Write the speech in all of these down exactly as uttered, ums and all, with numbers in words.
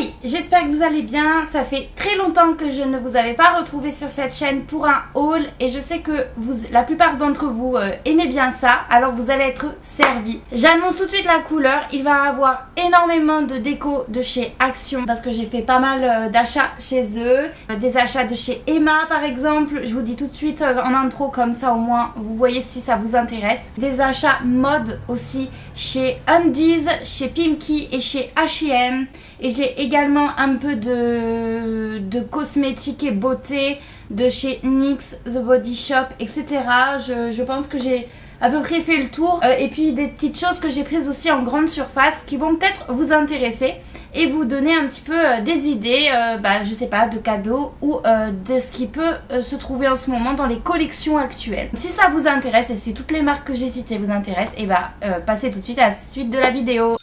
Hey, j'espère que vous allez bien. Ça fait très longtemps que je ne vous avais pas retrouvé sur cette chaîne pour un haul et je sais que vous, la plupart d'entre vous euh, aimez bien ça, alors vous allez être servis. J'annonce tout de suite la couleur. Il va y avoir énormément de déco de chez Action parce que j'ai fait pas mal euh, d'achats chez eux, euh, des achats de chez Emma par exemple. Je vous dis tout de suite euh, en intro, comme ça au moins vous voyez si ça vous intéresse. Des achats mode aussi chez Undiz, chez Pimkie et chez H et M. Et j'ai également un peu de, de cosmétiques et beauté de chez N Y X, The Body Shop, et cetera. Je, je pense que j'ai à peu près fait le tour. Euh, et puis des petites choses que j'ai prises aussi en grande surface qui vont peut-être vous intéresser et vous donner un petit peu euh, des idées, euh, bah, je sais pas, de cadeaux ou euh, de ce qui peut euh, se trouver en ce moment dans les collections actuelles. Si ça vous intéresse et si toutes les marques que j'ai citées vous intéressent, et bah euh, passez tout de suite à la suite de la vidéo.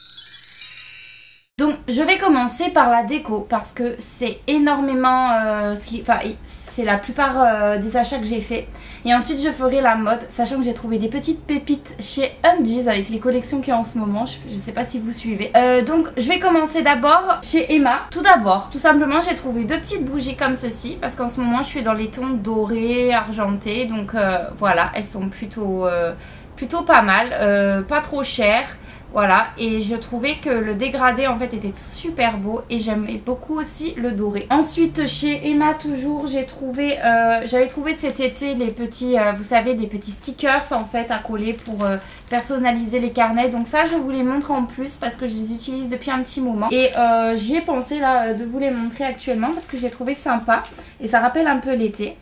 Donc je vais commencer par la déco parce que c'est énormément, euh, ce qui, enfin c'est la plupart euh, des achats que j'ai fait. Et ensuite je ferai la mode, sachant que j'ai trouvé des petites pépites chez Undiz avec les collections qu'il y a en ce moment, je, je sais pas si vous suivez. Euh, donc je vais commencer d'abord chez Emma. Tout d'abord, tout simplement j'ai trouvé deux petites bougies comme ceci, parce qu'en ce moment je suis dans les tons dorés, argentés, donc euh, voilà, elles sont plutôt, euh, plutôt pas mal, euh, pas trop chères. Voilà, et je trouvais que le dégradé en fait était super beau et j'aimais beaucoup aussi le doré. Ensuite chez Emma toujours j'ai trouvé, euh, j'avais trouvé cet été les petits, euh, vous savez, des petits stickers en fait à coller pour euh, personnaliser les carnets. Donc ça je vous les montre en plus parce que je les utilise depuis un petit moment. Et euh, j'y ai pensé là de vous les montrer actuellement parce que je les trouvais sympas et ça rappelle un peu l'été.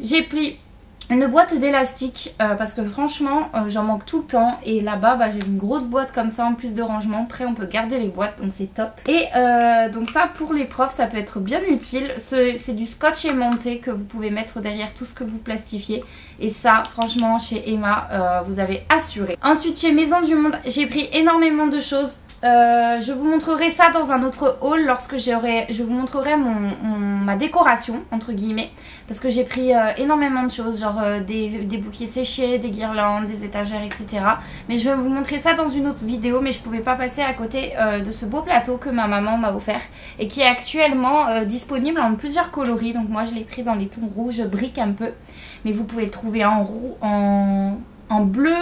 J'ai pris une boîte d'élastique euh, parce que franchement euh, j'en manque tout le temps et là-bas bah, j'ai une grosse boîte comme ça en plus de rangement. Après on peut garder les boîtes donc c'est top. Et euh, donc ça pour les profs ça peut être bien utile. C'est du scotch aimanté que vous pouvez mettre derrière tout ce que vous plastifiez. Et ça franchement chez Emma euh, vous avez assuré. Ensuite chez Maisons du Monde j'ai pris énormément de choses. Euh, je vous montrerai ça dans un autre haul lorsque j'aurai, je vous montrerai mon, mon, ma décoration entre guillemets parce que j'ai pris euh, énormément de choses, genre euh, des, des bouquets séchés, des guirlandes, des étagères, et cetera. Mais je vais vous montrer ça dans une autre vidéo, mais je pouvais pas passer à côté euh, de ce beau plateau que ma maman m'a offert et qui est actuellement euh, disponible en plusieurs coloris. Donc moi je l'ai pris dans les tons rouges, briques un peu, mais vous pouvez le trouver en roux, en... en bleu,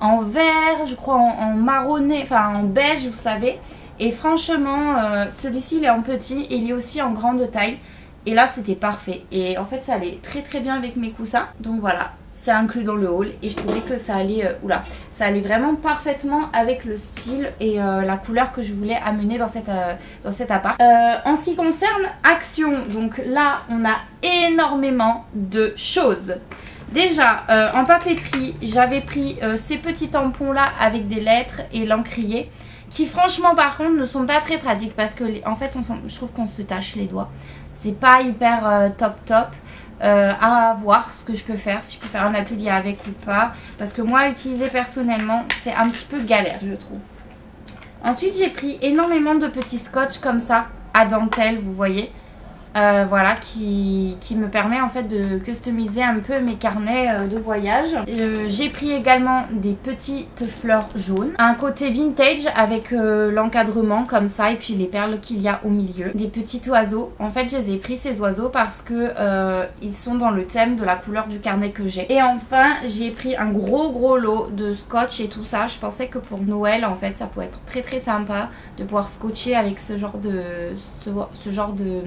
en vert, je crois en, en marronné, enfin en beige vous savez. Et franchement euh, celui-ci il est en petit et il est aussi en grande taille. Et là c'était parfait. Et en fait ça allait très très bien avec mes coussins. Donc voilà, c'est inclus dans le haul et je trouvais que ça allait, euh, oula, ça allait vraiment parfaitement avec le style et euh, la couleur que je voulais amener dans, cette, euh, dans cet appart. Euh, en ce qui concerne Action, donc là on a énormément de choses. Déjà, euh, en papeterie, j'avais pris euh, ces petits tampons-là avec des lettres et l'encrier qui franchement par contre ne sont pas très pratiques parce que les... en fait on je trouve qu'on se tâche les doigts. C'est pas hyper euh, top top. Euh, à voir ce que je peux faire, si je peux faire un atelier avec ou pas. Parce que moi à utiliser personnellement, c'est un petit peu galère je trouve. Ensuite j'ai pris énormément de petits scotch comme ça à dentelle, vous voyez. Euh, voilà qui, qui me permet en fait de customiser un peu mes carnets euh, de voyage. Euh, j'ai pris également des petites fleurs jaunes, un côté vintage avec euh, l'encadrement comme ça et puis les perles qu'il y a au milieu. Des petits oiseaux, en fait je les ai pris ces oiseaux parce que euh, ils sont dans le thème de la couleur du carnet que j'ai. Et enfin j'ai pris un gros gros lot de scotch et tout ça. Je pensais que pour Noël en fait ça pouvait être très très sympa de pouvoir scotcher avec ce genre de ce, ce genre de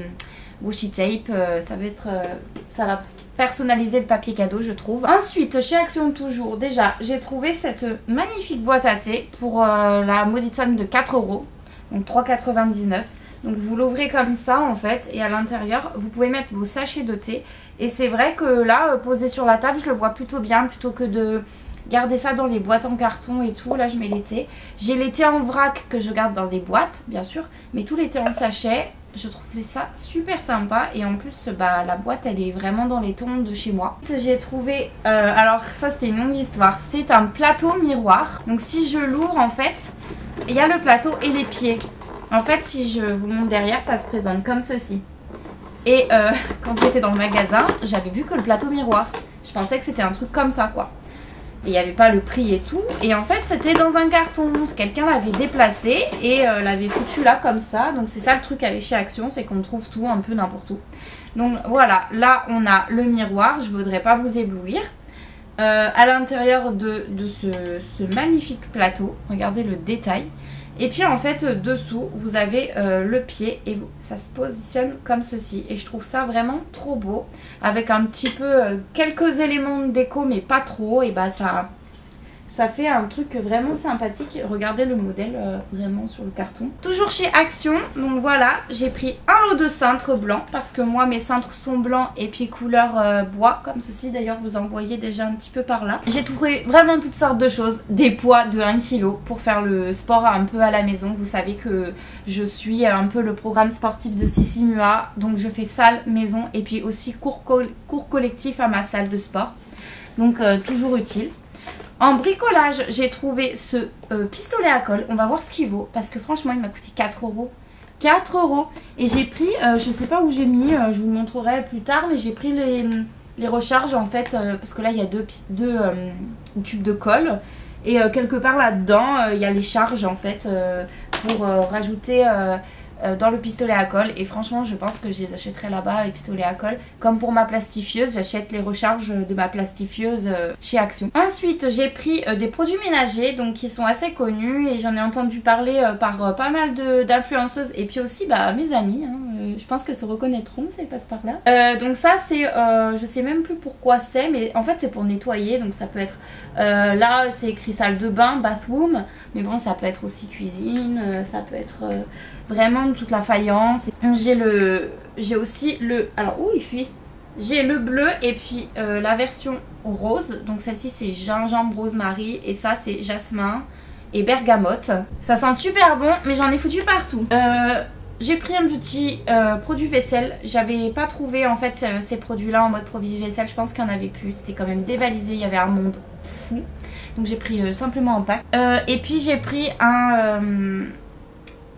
washi tape, euh, ça va être, euh, ça va personnaliser le papier cadeau je trouve. Ensuite chez Action toujours, déjà j'ai trouvé cette magnifique boîte à thé pour euh, la maudite somme de quatre euros, donc trois quatre-vingt-dix-neuf. Donc vous l'ouvrez comme ça en fait et à l'intérieur vous pouvez mettre vos sachets de thé. Et c'est vrai que là euh, posé sur la table je le vois plutôt bien plutôt que de garder ça dans les boîtes en carton et tout. Là je mets les thés, j'ai les thés en vrac que je garde dans des boîtes bien sûr, mais tous les thés en sachet. Je trouvais ça super sympa et en plus bah, la boîte elle est vraiment dans les tons de chez moi. J'ai trouvé, euh, alors ça c'était une longue histoire, c'est un plateau miroir. Donc si je l'ouvre en fait, il y a le plateau et les pieds. En fait si je vous montre derrière ça se présente comme ceci. Et euh, quand j'étais dans le magasin j'avais vu que le plateau miroir, je pensais que c'était un truc comme ça quoi. il n'y avait pas le prix et tout. Et en fait c'était dans un carton, quelqu'un l'avait déplacé et euh, l'avait foutu là comme ça. Donc c'est ça le truc aller chez Action, c'est qu'on trouve tout un peu n'importe où. Donc voilà, là on a le miroir, je ne voudrais pas vous éblouir. Euh, à l'intérieur de, de ce, ce magnifique plateau, regardez le détail. Et puis en fait dessous vous avez euh, le pied et vous, ça se positionne comme ceci. Et je trouve ça vraiment trop beau. Avec un petit peu euh, quelques éléments de déco mais pas trop. Et bah ça, ça fait un truc vraiment sympathique. Regardez le modèle euh, vraiment sur le carton. Toujours chez Action. Donc voilà, j'ai pris un lot de cintres blancs. Parce que moi mes cintres sont blancs et puis couleur euh, bois. Comme ceci d'ailleurs, vous en voyez déjà un petit peu par là. J'ai trouvé vraiment toutes sortes de choses. Des poids de un kilo pour faire le sport un peu à la maison. Vous savez que je suis un peu le programme sportif de Sissi Mua. Donc je fais salle, maison et puis aussi cours, co cours collectif à ma salle de sport. Donc euh, toujours utile. En bricolage, j'ai trouvé ce euh, pistolet à colle. On va voir ce qu'il vaut parce que franchement, il m'a coûté quatre euros. quatre euros. Et j'ai pris, euh, je sais pas où j'ai mis, euh, je vous le montrerai plus tard, mais j'ai pris les, les recharges en fait. Euh, parce que là, il y a deux, deux euh, tubes de colle. Et euh, quelque part là-dedans, euh, il y a les charges en fait euh, pour euh, rajouter euh, euh, dans le pistolet à colle. Et franchement, je pense que je les achèterai là-bas, les pistolets à colle. Comme pour ma plastifieuse, j'achète les recharges de ma plastifieuse euh, chez Action. Ensuite, j'ai pris euh, des produits ménagers donc qui sont assez connus. Et j'en ai entendu parler euh, par euh, pas mal d'influenceuses. Et puis aussi, bah, mes amies, hein, euh, je pense qu'elles se reconnaîtront si elles passent par là. Euh, donc ça, c'est, euh, je sais même plus pourquoi c'est. Mais en fait, c'est pour nettoyer. Donc ça peut être, euh, là, c'est écrit salle de bain, bathroom. Mais bon, ça peut être aussi cuisine. Euh, ça peut être euh, vraiment toute la faïence. J'ai le... J'ai aussi le... Alors, où il fuit? J'ai le bleu et puis euh, la version rose. Donc celle-ci c'est gingembre rose marie et ça c'est jasmin et bergamote. Ça sent super bon mais j'en ai foutu partout. Euh, j'ai pris un petit euh, produit vaisselle. J'avais pas trouvé en fait euh, ces produits-là en mode produit vaisselle. Je pense qu'il n'y en avait plus. C'était quand même dévalisé. Il y avait un monde fou. Donc j'ai pris euh, simplement un pack. Euh, et puis j'ai pris un... Euh,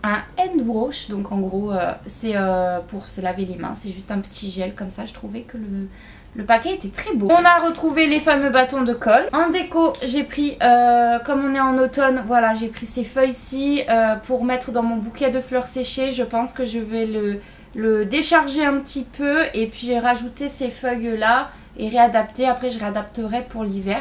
un hand wash, donc en gros euh, c'est euh, pour se laver les mains, c'est juste un petit gel comme ça. Je trouvais que le, le paquet était très beau. On a retrouvé les fameux bâtons de colle. En déco j'ai pris, euh, comme on est en automne, voilà j'ai pris ces feuilles-ci euh, pour mettre dans mon bouquet de fleurs séchées. Je pense que je vais le, le décharger un petit peu et puis rajouter ces feuilles-là et réadapter. Après je réadapterai pour l'hiver.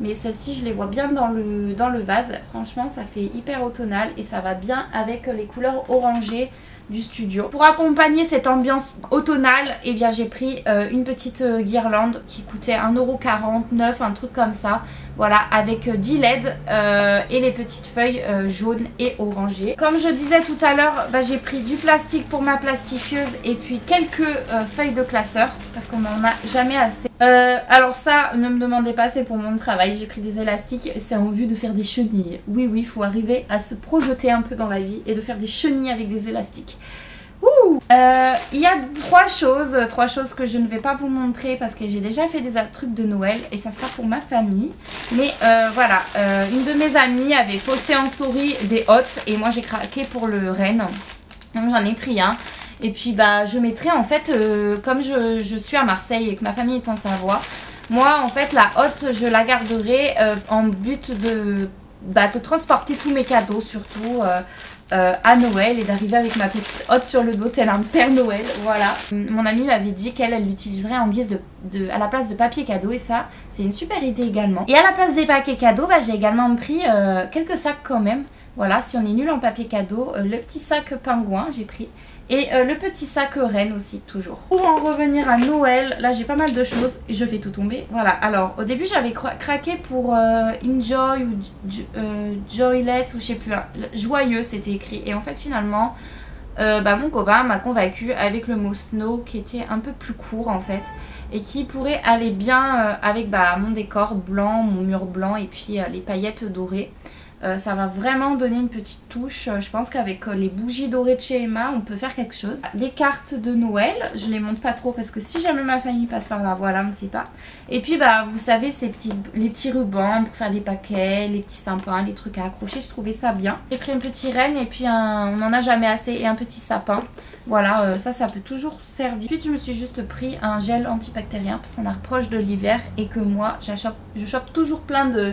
Mais celles-ci, je les vois bien dans le, dans le vase. Franchement, ça fait hyper automnal et ça va bien avec les couleurs orangées du studio. Pour accompagner cette ambiance automnale, eh bien j'ai pris euh, une petite euh, guirlande qui coûtait un euro quarante-neuf, un truc comme ça. Voilà, avec dix L E D euh, et les petites feuilles euh, jaunes et orangées. Comme je disais tout à l'heure, bah, j'ai pris du plastique pour ma plastifieuse et puis quelques euh, feuilles de classeur parce qu'on n'en a jamais assez. Euh, alors ça, ne me demandez pas, c'est pour mon travail. J'ai pris des élastiques, c'est en vue de faire des chenilles. Oui, oui, il faut arriver à se projeter un peu dans la vie et de faire des chenilles avec des élastiques. Ouh ! Euh, il y a trois choses, trois choses que je ne vais pas vous montrer parce que j'ai déjà fait des trucs de Noël et ça sera pour ma famille. Mais euh, voilà, euh, une de mes amies avait posté en story des hottes et moi j'ai craqué pour le renne. Donc j'en ai pris un. Et puis bah je mettrai en fait, euh, comme je, je suis à Marseille et que ma famille est en Savoie, moi en fait la hotte je la garderai euh, en but de, bah, de transporter tous mes cadeaux surtout. Euh, Euh, à Noël et d'arriver avec ma petite hotte sur le dos tel un Père Noël, voilà. Mon amie m'avait dit qu'elle elle, l'utiliserait en guise de, de, à la place de papier cadeau et ça c'est une super idée également. Et à la place des paquets cadeaux, bah, j'ai également pris euh, quelques sacs quand même. Voilà, si on est nul en papier cadeau, euh, le petit sac pingouin j'ai pris et euh, le petit sac reine aussi toujours. Pour en revenir à Noël, là j'ai pas mal de choses, je fais tout tomber. Voilà, alors au début j'avais cra craqué pour euh, Enjoy ou euh, Joyless ou je sais plus, hein, joyeux c'était écrit. Et en fait finalement, euh, bah, mon copain m'a convaincue avec le mot snow qui était un peu plus court en fait. Et qui pourrait aller bien euh, avec bah, mon décor blanc, mon mur blanc et puis euh, les paillettes dorées. Euh, ça va vraiment donner une petite touche. Je pense qu'avec les bougies dorées de chez Emma, on peut faire quelque chose. Les cartes de Noël, je les montre pas trop parce que si jamais ma famille passe par là, voilà, on ne sait pas. Et puis bah vous savez, ces petits, les petits rubans pour faire les paquets, les petits sapins, les trucs à accrocher, je trouvais ça bien. J'ai pris un petit renne et puis un, on n'en a jamais assez, et un petit sapin. Voilà, euh, ça, ça peut toujours servir. Ensuite, je me suis juste pris un gel antibactérien parce qu'on approche de l'hiver et que moi, j'achope, je chope toujours plein de...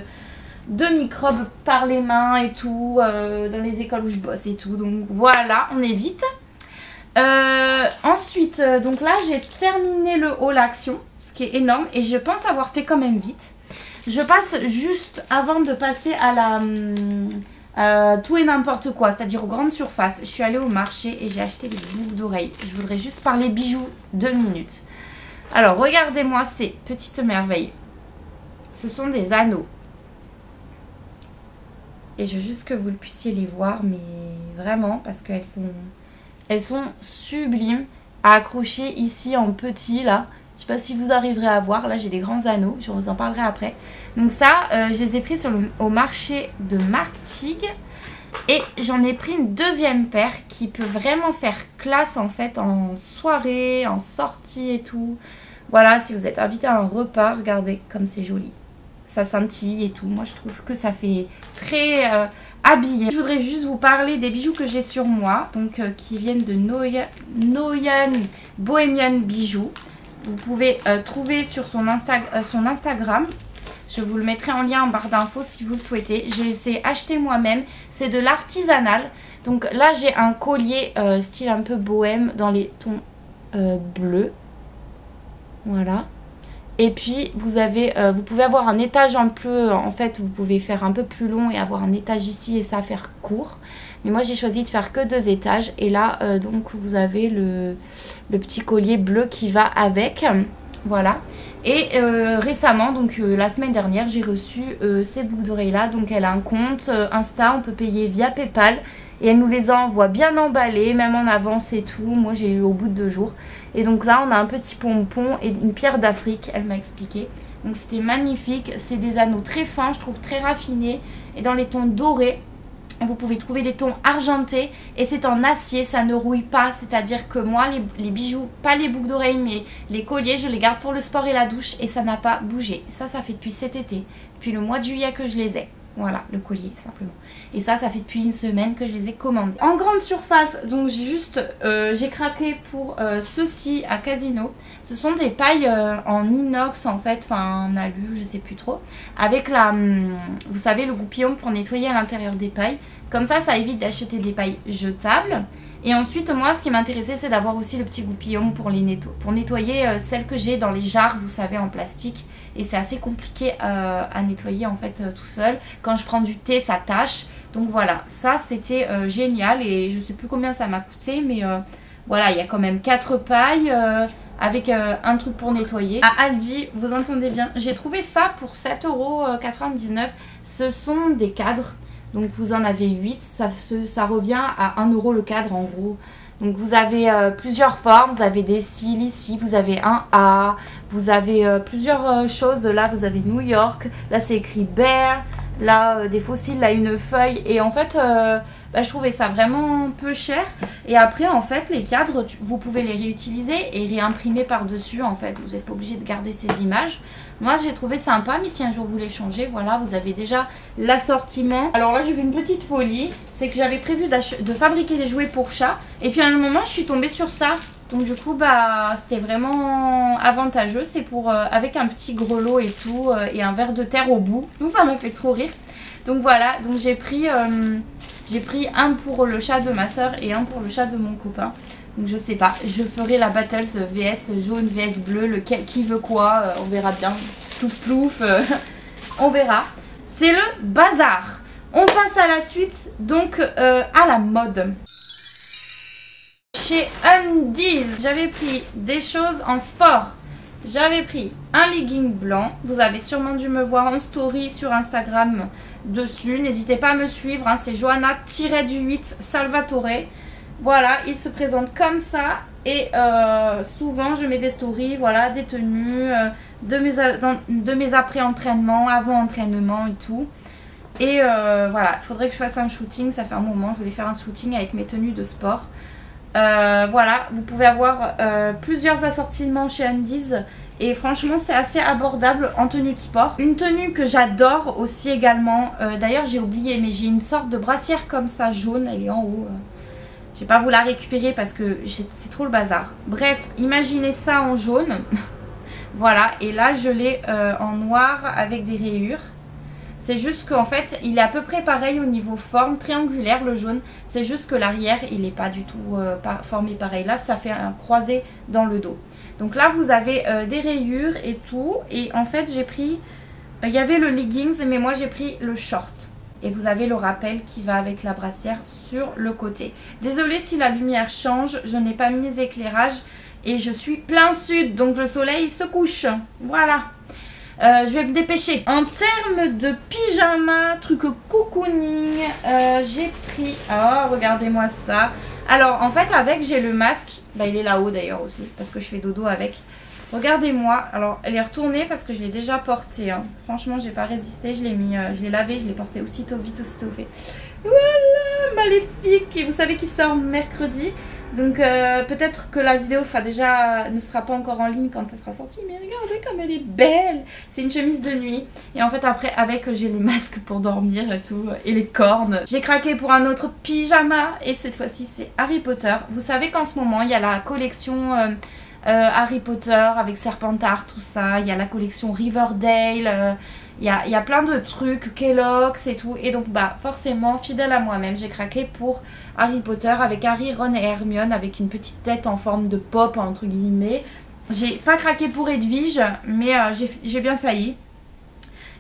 de microbes par les mains et tout, euh, dans les écoles où je bosse et tout, donc voilà, on évite. Euh, ensuite, donc là j'ai terminé le haul Action, ce qui est énorme, et je pense avoir fait quand même vite. Je passe juste avant de passer à la euh, tout et n'importe quoi, c'est-à-dire aux grandes surfaces. Je suis allée au marché et j'ai acheté des boucles d'oreilles. Je voudrais juste parler bijoux deux minutes. Alors regardez-moi ces petites merveilles. Ce sont des anneaux. Et je veux juste que vous le puissiez les voir, mais vraiment, parce qu'elles sont, elles sont sublimes à accrocher ici en petit, là. Je sais pas si vous arriverez à voir, là j'ai des grands anneaux, je vous en parlerai après. Donc ça, euh, je les ai pris sur le, au marché de Martigues. Et j'en ai pris une deuxième paire qui peut vraiment faire classe en fait en soirée, en sortie et tout. Voilà, si vous êtes invité à un repas, regardez comme c'est joli. Ça scintille et tout. Moi, je trouve que ça fait très euh, habillé. Je voudrais juste vous parler des bijoux que j'ai sur moi. Donc, euh, qui viennent de Noyan, Noyan Bohemian Bijoux. Vous pouvez euh, trouver sur son, Insta, euh, son Instagram. Je vous le mettrai en lien en barre d'infos si vous le souhaitez. Je les ai achetés moi-même. C'est de l'artisanal. Donc là, j'ai un collier euh, style un peu bohème dans les tons euh, bleus. Voilà. Et puis vous avez, euh, vous pouvez avoir un étage un peu, en fait vous pouvez faire un peu plus long et avoir un étage ici et ça faire court. Mais moi j'ai choisi de faire que deux étages et là euh, donc vous avez le, le petit collier bleu qui va avec, voilà. Et euh, récemment, donc euh, la semaine dernière, j'ai reçu euh, ces boucles d'oreilles là, donc elle a un compte euh, Insta, on peut payer via PayPal. Et elle nous les envoie bien emballés, même en avance et tout. Moi, j'ai eu au bout de deux jours. Et donc là, on a un petit pompon et une pierre d'Afrique, elle m'a expliqué. Donc c'était magnifique. C'est des anneaux très fins, je trouve très raffinés. Et dans les tons dorés, vous pouvez trouver des tons argentés. Et c'est en acier, ça ne rouille pas. C'est-à-dire que moi, les, les bijoux, pas les boucles d'oreilles, mais les colliers, je les garde pour le sport et la douche. Et ça n'a pas bougé. Ça, ça fait depuis cet été. Depuis le mois de juillet que je les ai. Voilà, le collier simplement. Et ça, ça fait depuis une semaine que je les ai commandés. En grande surface, donc j'ai juste, euh, j'ai craqué pour euh, ceux-ci à Casino. Ce sont des pailles euh, en inox en fait, enfin en alu, je sais plus trop. Avec la, hum, vous savez, le goupillon pour nettoyer à l'intérieur des pailles. Comme ça, ça évite d'acheter des pailles jetables. Et ensuite, moi, ce qui m'intéressait, c'est d'avoir aussi le petit goupillon pour, les netto pour nettoyer euh, celles que j'ai dans les jarres, vous savez, en plastique. Et c'est assez compliqué euh, à nettoyer, en fait, euh, tout seul. Quand je prends du thé, ça tâche. Donc voilà, ça, c'était euh, génial. Et je sais plus combien ça m'a coûté, mais euh, voilà, il y a quand même quatre pailles euh, avec euh, un truc pour nettoyer. À Aldi, vous entendez bien, j'ai trouvé ça pour sept euros quatre-vingt-dix-neuf. Ce sont des cadres. Donc vous en avez huit, ça, ça revient à un euro le cadre en gros. Donc vous avez euh, plusieurs formes, vous avez des cils ici, vous avez un A, vous avez euh, plusieurs euh, choses. Là vous avez New York, là c'est écrit Bear, là euh, des faux cils, là une feuille. Et en fait euh, bah, je trouvais ça vraiment peu cher. Et après en fait les cadres, tu, vous pouvez les réutiliser et réimprimer par-dessus en fait. Vous n'êtes pas obligé de garder ces images. Moi j'ai trouvé sympa, mais si un jour vous voulez changer, voilà, vous avez déjà l'assortiment. Alors là j'ai vu une petite folie, c'est que j'avais prévu de fabriquer des jouets pour chat. Et puis à un moment je suis tombée sur ça. Donc du coup bah c'était vraiment avantageux. C'est pour euh, avec un petit grelot et tout euh, et un verre de terre au bout. Donc ça m'a fait trop rire. Donc voilà, donc j'ai pris, euh, j'ai pris un pour le chat de ma soeur et un pour le chat de mon copain. Donc je sais pas, je ferai la battle V S jaune, V S bleu, lequel, qui veut quoi, euh, on verra bien, plouf plouf, euh, on verra. C'est le bazar. On passe à la suite, donc euh, à la mode. Chez Undiz, j'avais pris des choses en sport. J'avais pris un legging blanc, vous avez sûrement dû me voir en story sur Instagram dessus. N'hésitez pas à me suivre, hein, c'est Johanna-du huit Salvatore. Voilà, il se présente comme ça et euh, souvent je mets des stories, voilà, des tenues, euh, de mes, de mes après-entraînements, avant-entraînement et tout. Et euh, voilà, il faudrait que je fasse un shooting, ça fait un moment, je voulais faire un shooting avec mes tenues de sport. Euh, voilà, vous pouvez avoir euh, plusieurs assortiments chez Undiz et franchement c'est assez abordable en tenue de sport. Une tenue que j'adore aussi également, euh, d'ailleurs j'ai oublié mais j'ai une sorte de brassière comme ça jaune, elle est en haut. Euh. Je vais pas vous la récupérer parce que c'est trop le bazar. Bref, imaginez ça en jaune. Voilà, et là je l'ai euh, en noir avec des rayures. C'est juste qu'en fait, il est à peu près pareil au niveau forme, triangulaire le jaune. C'est juste que l'arrière, il n'est pas du tout euh, formé pareil. Là, ça fait un croisé dans le dos. Donc là, vous avez euh, des rayures et tout. Et en fait, j'ai pris... Il euh, y avait le leggings, mais moi, j'ai pris le short. Et vous avez le rappel qui va avec la brassière sur le côté. Désolée si la lumière change. Je n'ai pas mis les éclairages. Et je suis plein sud, donc le soleil se couche. Voilà. Euh, je vais me dépêcher. En termes de pyjama, truc cocooning, euh, j'ai pris... Oh, regardez-moi ça. Alors, en fait, avec, j'ai le masque. Bah, il est là-haut, d'ailleurs, aussi, parce que je fais dodo avec. Regardez-moi. Alors, elle est retournée parce que je l'ai déjà portée. Hein. Franchement, j'ai pas résisté. Je l'ai mis, euh, je l'ai lavé, je l'ai portée aussitôt vite, aussitôt fait. Voilà, Maléfique. Et vous savez qu'il sort mercredi. Donc euh, peut-être que la vidéo sera déjà, ne sera pas encore en ligne quand ça sera sorti. Mais regardez comme elle est belle. C'est une chemise de nuit. Et en fait après avec j'ai le masque pour dormir et tout. Et les cornes. J'ai craqué pour un autre pyjama. Et cette fois-ci c'est Harry Potter. Vous savez qu'en ce moment il y a la collection euh, euh, Harry Potter avec Serpentard tout ça. Il y a la collection Riverdale. Euh, il y a, il y a plein de trucs, Kellogg's et tout. Et donc bah forcément fidèle à moi-même j'ai craqué pour Harry Potter avec Harry, Ron et Hermione avec une petite tête en forme de pop entre guillemets. J'ai pas craqué pour Edwige mais euh, j'ai bien failli.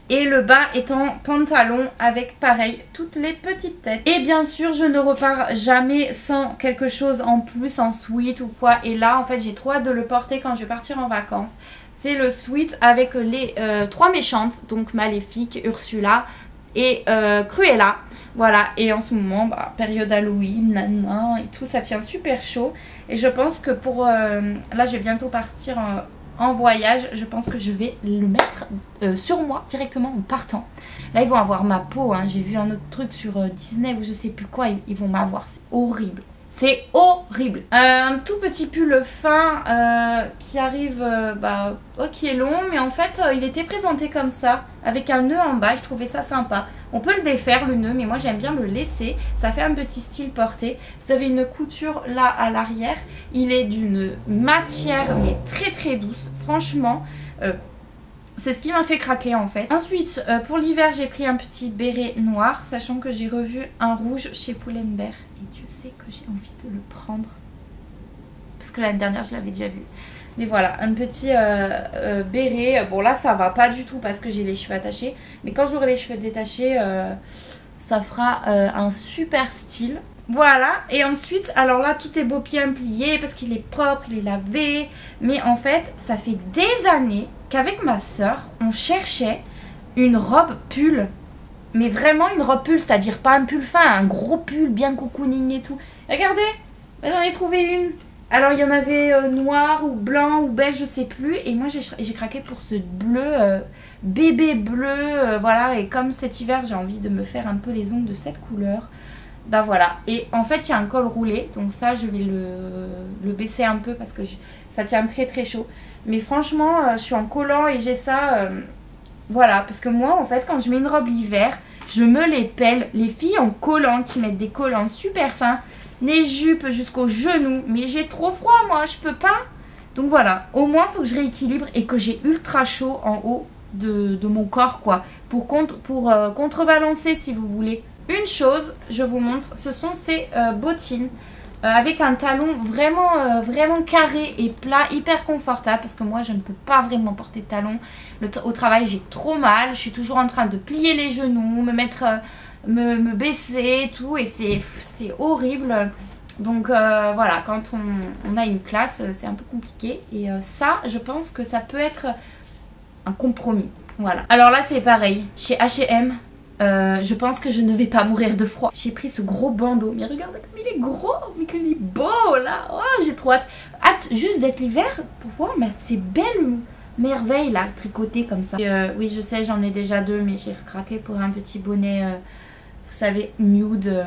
Et le bas étant pantalon avec pareil toutes les petites têtes. Et bien sûr je ne repars jamais sans quelque chose en plus, en sweat ou quoi. Et là en fait j'ai trop hâte de le porter quand je vais partir en vacances. C'est le sweat avec les euh, trois méchantes, donc Maléfique, Ursula et euh, Cruella. Voilà, et en ce moment, bah, période Halloween, nanana, et tout, ça tient super chaud. Et je pense que pour... Euh, là, je vais bientôt partir en, en voyage. Je pense que je vais le mettre euh, sur moi directement en partant. Là, ils vont avoir ma peau. Hein. J'ai vu un autre truc sur euh, Disney ou je sais plus quoi. Ils, ils vont m'avoir, c'est horrible. C'est horrible. Euh, un tout petit pull fin euh, qui arrive, euh, bah, oh, qui est long, mais en fait, euh, il était présenté comme ça, avec un nœud en bas. Je trouvais ça sympa. On peut le défaire, le nœud, mais moi, j'aime bien le laisser. Ça fait un petit style porté. Vous avez une couture là à l'arrière. Il est d'une matière, mais très très douce. Franchement, euh, c'est ce qui m'a fait craquer en fait. Ensuite, euh, pour l'hiver, j'ai pris un petit béret noir, sachant que j'ai revu un rouge chez Poulenberg. Et Dieu sait que j'ai envie de le prendre. Parce que l'année dernière, je l'avais déjà vu. Mais voilà, un petit euh, euh, béret. Bon là, ça va pas du tout parce que j'ai les cheveux attachés. Mais quand j'aurai les cheveux détachés, euh, ça fera euh, un super style. Voilà, et ensuite, alors là tout est beau bien plié parce qu'il est propre, il est lavé. Mais en fait, ça fait des années qu'avec ma soeur, on cherchait une robe pull. Mais vraiment une robe pull, c'est-à-dire pas un pull fin, un gros pull bien cocooning et tout. Regardez, j'en ai trouvé une. Alors il y en avait euh, noir ou blanc ou beige, je sais plus. Et moi j'ai craqué pour ce bleu, euh, bébé bleu, euh, voilà. Et comme cet hiver j'ai envie de me faire un peu les ongles de cette couleur. Bah voilà, et en fait il y a un col roulé, donc ça je vais le, le baisser un peu parce que je, ça tient très très chaud. Mais franchement, euh, je suis en collant et j'ai ça, euh, voilà, parce que moi en fait quand je mets une robe l'hiver, je me les pèle. Les filles en collant qui mettent des collants super fins, les jupes jusqu'aux genoux, mais j'ai trop froid moi, je peux pas. Donc voilà, au moins il faut que je rééquilibre et que j'ai ultra chaud en haut de, de mon corps quoi, pour, contre, pour euh, contrebalancer si vous voulez. Une chose, je vous montre, ce sont ces euh, bottines euh, avec un talon vraiment, euh, vraiment carré et plat, hyper confortable parce que moi je ne peux pas vraiment porter de talons. Le au travail j'ai trop mal, je suis toujours en train de plier les genoux, me mettre, euh, me, me baisser et tout et c'est horrible. Donc euh, voilà, quand on, on a une classe c'est un peu compliqué et euh, ça je pense que ça peut être un compromis. Voilà, alors là c'est pareil, chez H et M. Euh, je pense que je ne vais pas mourir de froid. J'ai pris ce gros bandeau. Mais regardez comme il est gros. Mais qu'il est beau là. Oh, j'ai trop hâte. Hâte juste d'être l'hiver pour pouvoir mettre ces belles merveille là, tricotée comme ça. Et euh, oui, je sais, j'en ai déjà deux, mais j'ai recraqué pour un petit bonnet, euh, vous savez, nude. Euh,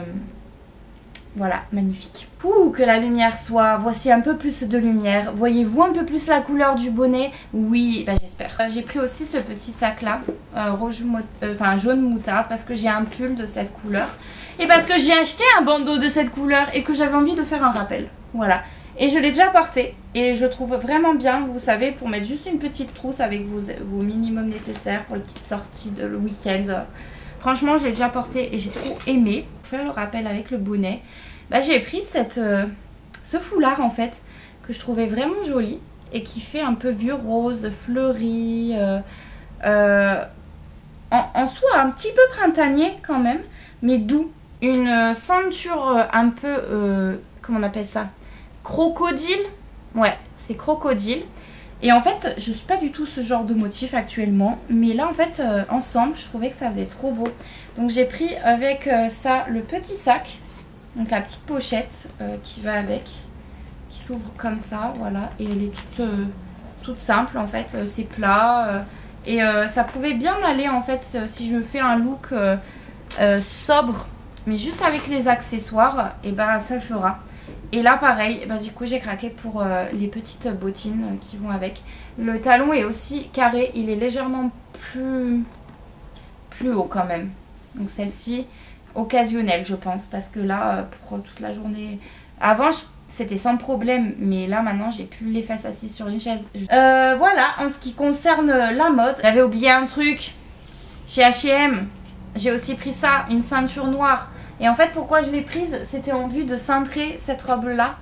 voilà, magnifique. Pouh, que la lumière soit. Voici un peu plus de lumière. Voyez-vous un peu plus la couleur du bonnet? Oui, bah j'espère. Euh, j'ai pris aussi ce petit sac là, euh, rouge, euh, enfin jaune moutarde, parce que j'ai un pull de cette couleur. Et parce que j'ai acheté un bandeau de cette couleur et que j'avais envie de faire un rappel. Voilà. Et je l'ai déjà porté et je trouve vraiment bien, vous savez, pour mettre juste une petite trousse avec vos, vos minimums nécessaires pour les petites sorties de le week-end. Franchement, j'ai déjà porté et j'ai trop aimé. Pour faire le rappel avec le bonnet, bah, j'ai pris cette, euh, ce foulard en fait que je trouvais vraiment joli et qui fait un peu vieux rose, fleuri, euh, euh, en, en soi un petit peu printanier quand même, mais doux. Une ceinture un peu, euh, comment on appelle ça ? Crocodile, ouais, c'est crocodile. Et en fait, je suis pas du tout ce genre de motif actuellement, mais là en fait, euh, ensemble, je trouvais que ça faisait trop beau. Donc j'ai pris avec euh, ça le petit sac, donc la petite pochette euh, qui va avec, qui s'ouvre comme ça, voilà. Et elle est toute, euh, toute simple en fait, euh, c'est plat. Euh, et euh, ça pouvait bien aller en fait euh, si je fais un look euh, euh, sobre, mais juste avec les accessoires, et ben ça le fera. Et là pareil, bah, du coup j'ai craqué pour euh, les petites bottines euh, qui vont avec. Le talon est aussi carré, il est légèrement plus, plus haut quand même. Donc celle-ci, occasionnelle je pense, parce que là euh, pour toute la journée... Avant c'était sans problème, mais là maintenant j'ai plus les fesses assises sur une chaise. Je... Euh, voilà, en ce qui concerne la mode, j'avais oublié un truc chez H et M. J'ai aussi pris ça, une ceinture noire. Et en fait, pourquoi je l'ai prise, c'était en vue de cintrer cette robe-là.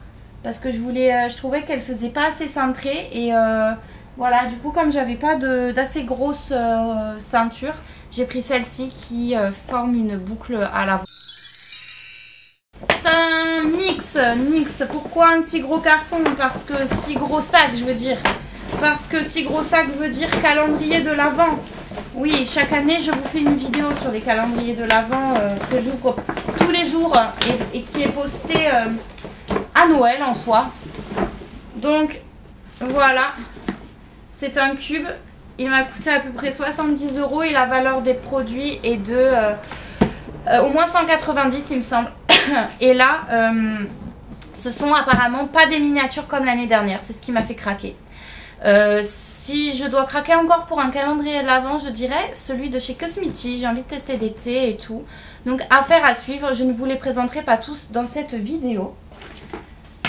Parce que je voulais, je trouvais qu'elle faisait pas assez cintrée. Et euh, voilà, du coup, comme j'avais pas d'assez grosse euh, ceinture, j'ai pris celle-ci qui euh, forme une boucle à la... N Y X, N Y X, pourquoi un si gros carton? Parce que si gros sac, je veux dire. Parce que si gros sac veut dire calendrier de l'Avent. Oui, chaque année, je vous fais une vidéo sur les calendriers de l'Avent euh, que j'ouvre tous les jours et, et qui est postée euh, à Noël en soi. Donc, voilà, c'est un cube. Il m'a coûté à peu près soixante-dix euros et la valeur des produits est de euh, euh, au moins cent quatre-vingt-dix, il me semble. Et là, euh, ce sont apparemment pas des miniatures comme l'année dernière. C'est ce qui m'a fait craquer. Euh, si je dois craquer encore pour un calendrier de l'Avent, je dirais celui de chez Cosmity. J'ai envie de tester des thés et tout. Donc affaire à suivre, je ne vous les présenterai pas tous dans cette vidéo.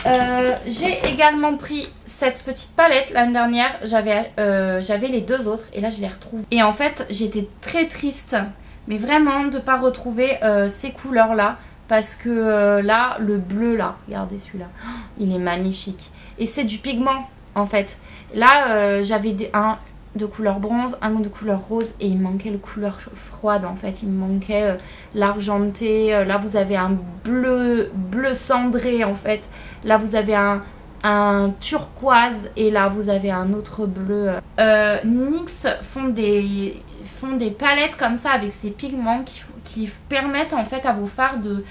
Euh, j'ai également pris cette petite palette. L'année dernière, j'avais euh, les deux autres et là je les retrouve. Et en fait, j'étais très triste, mais vraiment de ne pas retrouver euh, ces couleurs-là. Parce que euh, là, le bleu là, regardez celui-là, il est magnifique. Et c'est du pigment en fait. Là, euh, j'avais un de couleur bronze, un de couleur rose et il manquait le couleur froide en fait. Il me manquait euh, l'argenté. Là, vous avez un bleu bleu cendré en fait. Là, vous avez un, un turquoise et là, vous avez un autre bleu. Euh, N Y X font des, font des palettes comme ça avec ces pigments qui, qui permettent en fait à vos fards de...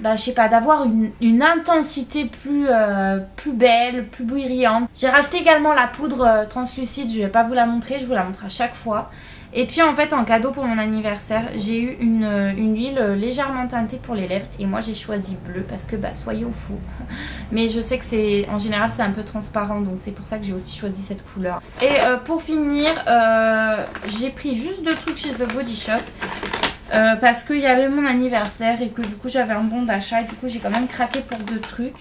Bah, je sais pas, d'avoir une, une intensité plus, euh, plus belle, plus brillante. J'ai racheté également la poudre euh, translucide, je vais pas vous la montrer, je vous la montre à chaque fois. Et puis en fait en cadeau pour mon anniversaire, j'ai eu une, une huile légèrement teintée pour les lèvres. Et moi j'ai choisi bleu parce que bah soyez au fou. Mais je sais que c'est, en général c'est un peu transparent, donc c'est pour ça que j'ai aussi choisi cette couleur. Et euh, pour finir, euh, j'ai pris juste deux trucs chez The Body Shop. Euh, parce qu'il y avait mon anniversaire et que du coup j'avais un bon d'achat et du coup j'ai quand même craqué pour deux trucs.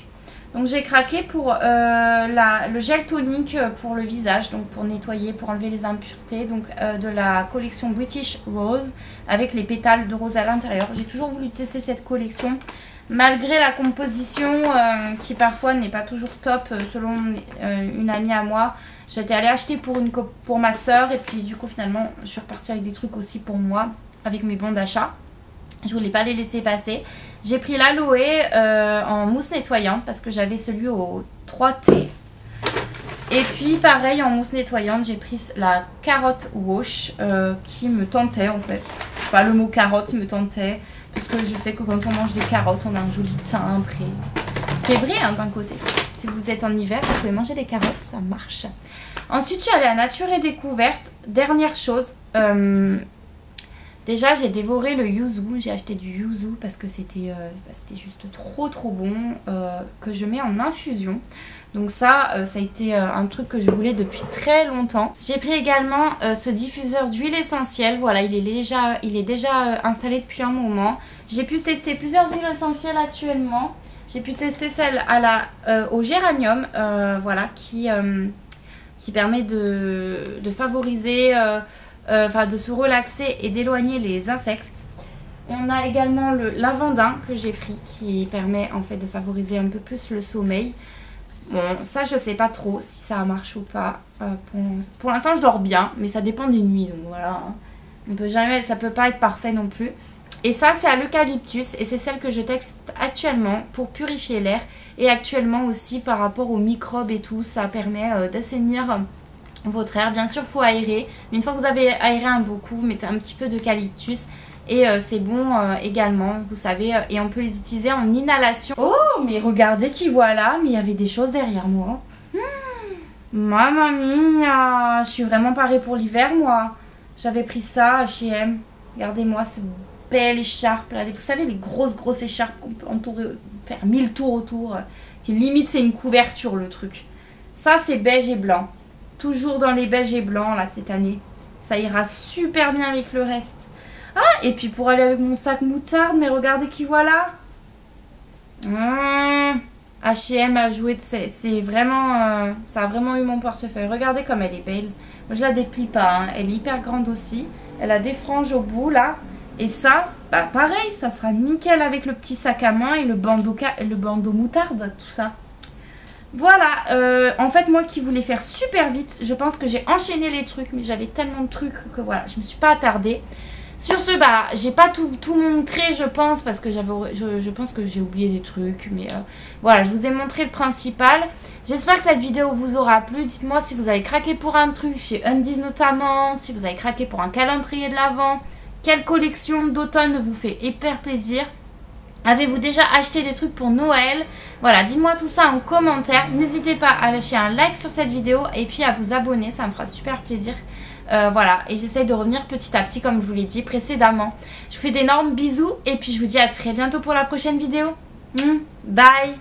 Donc j'ai craqué pour euh, la, le gel tonique pour le visage, donc pour nettoyer, pour enlever les impuretés, donc euh, de la collection British Rose avec les pétales de rose à l'intérieur. J'ai toujours voulu tester cette collection malgré la composition euh, qui parfois n'est pas toujours top selon euh, une amie à moi. J'étais allée acheter pour, une pour ma soeur et puis du coup finalement je suis repartie avec des trucs aussi pour moi. Avec mes bons d'achat, je voulais pas les laisser passer. J'ai pris l'aloe euh, en mousse nettoyante parce que j'avais celui au trois T. Et puis pareil en mousse nettoyante, j'ai pris la carotte wash euh, qui me tentait en fait. Enfin, le mot carotte me tentait parce que je sais que quand on mange des carottes, on a un joli teint après. Ce qui est vrai hein, d'un côté. si vous êtes en hiver, vous pouvez manger des carottes, ça marche. Ensuite, je suis allée à Nature et Découverte. Dernière chose, euh, déjà j'ai dévoré le yuzu. J'ai acheté du yuzu parce que c'était euh, bah, juste trop trop bon, euh, que je mets en infusion. Donc ça, euh, ça a été euh, un truc que je voulais depuis très longtemps. J'ai pris également euh, ce diffuseur d'huile essentielle. Voilà, il est déjà, il est déjà euh, installé depuis un moment. J'ai pu tester plusieurs huiles essentielles actuellement. J'ai pu tester celle à la, euh, au géranium, euh, voilà, qui, euh, qui permet de, de favoriser, euh, euh, enfin de se relaxer et d'éloigner les insectes. On a également le lavandin que j'ai pris, qui permet en fait de favoriser un peu plus le sommeil. Bon, ça je sais pas trop si ça marche ou pas. Euh, pour pour l'instant je dors bien, mais ça dépend des nuits, donc voilà. On peut jamais, ça peut pas être parfait non plus. Et ça c'est à l'eucalyptus et c'est celle que je teste actuellement pour purifier l'air. Et actuellement aussi par rapport aux microbes et tout, ça permet euh, d'assainir votre air. Bien sûr faut aérer, mais une fois que vous avez aéré un beau coup, vous mettez un petit peu d'eucalyptus. Et euh, c'est bon euh, également, vous savez, euh, et on peut les utiliser en inhalation. Oh, mais regardez qui voilà, mais il y avait des choses derrière moi. Mmh, mamma mia, je suis vraiment parée pour l'hiver moi. J'avais pris ça à H et M. Regardez-moi cette belle écharpe là. Vous savez, les grosses grosses écharpes qu'on peut entourer, faire mille tours autour. Qui limite c'est une couverture le truc. Ça c'est beige et blanc. Toujours dans les beiges et blancs là cette année. Ça ira super bien avec le reste. Ah, et puis pour aller avec mon sac moutarde, mais regardez qui voilà. Mmh, H et M a joué, c'est vraiment, euh, ça a vraiment eu mon portefeuille. Regardez comme elle est belle. Moi, je la déplie pas, hein. Elle est hyper grande aussi. Elle a des franges au bout là. Et ça, bah pareil, ça sera nickel avec le petit sac à main et le bandeau, le bandeau moutarde, tout ça. Voilà, euh, en fait moi qui voulais faire super vite, je pense que j'ai enchaîné les trucs, mais j'avais tellement de trucs que voilà, je me suis pas attardée. Sur ce, bah, j'ai pas tout, tout montré, je pense, parce que j'avais, je, je pense que j'ai oublié des trucs, mais euh, voilà, je vous ai montré le principal. J'espère que cette vidéo vous aura plu. Dites-moi si vous avez craqué pour un truc, chez Undiz notamment, si vous avez craqué pour un calendrier de l'Avent, quelle collection d'automne vous fait hyper plaisir. Avez-vous déjà acheté des trucs pour Noël? Voilà, dites-moi tout ça en commentaire. N'hésitez pas à lâcher un like sur cette vidéo et puis à vous abonner, ça me fera super plaisir. Euh, voilà, et j'essaye de revenir petit à petit comme je vous l'ai dit précédemment. Je vous fais d'énormes bisous et puis je vous dis à très bientôt pour la prochaine vidéo. Mmh, bye!